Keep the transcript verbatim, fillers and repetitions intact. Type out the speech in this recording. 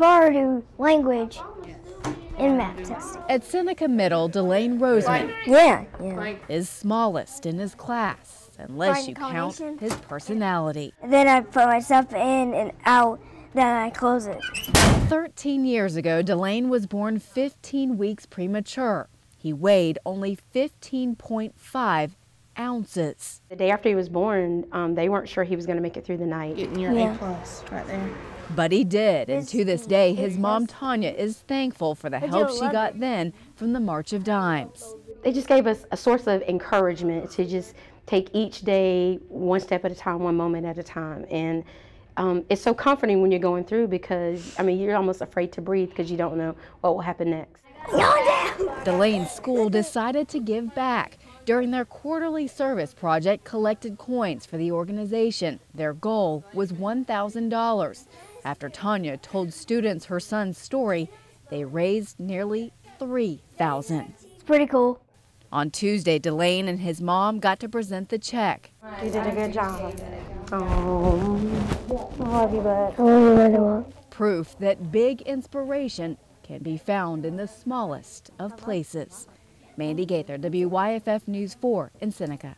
Svardu language in math testing. At Seneca Middle, Delane Roseman yeah, yeah. is smallest in his class, unless you count his personality. Then I put myself in and out, then I close it. thirteen years ago, Delane was born fifteen weeks premature. He weighed only fifteen point five ounces. The day after he was born, um, they weren't sure he was going to make it through the night. Getting your yeah. A plus right there. But he did, and to this day, his mom, Tanya, is thankful for the help she got then from the March of Dimes. They just gave us a source of encouragement to just take each day one step at a time, one moment at a time. And um, it's so comforting when you're going through because, I mean, you're almost afraid to breathe because you don't know what will happen next. Delane's school decided to give back. During their quarterly service project, collected coins for the organization. Their goal was one thousand dollars. After Tanya told students her son's story, they raised nearly three thousand dollars. It's pretty cool. On Tuesday, Delane and his mom got to present the check. You did a good job. Oh, I love you, bud. I love you. Proof that big inspiration can be found in the smallest of places. Mandy Gaither, W Y F F News four in Seneca.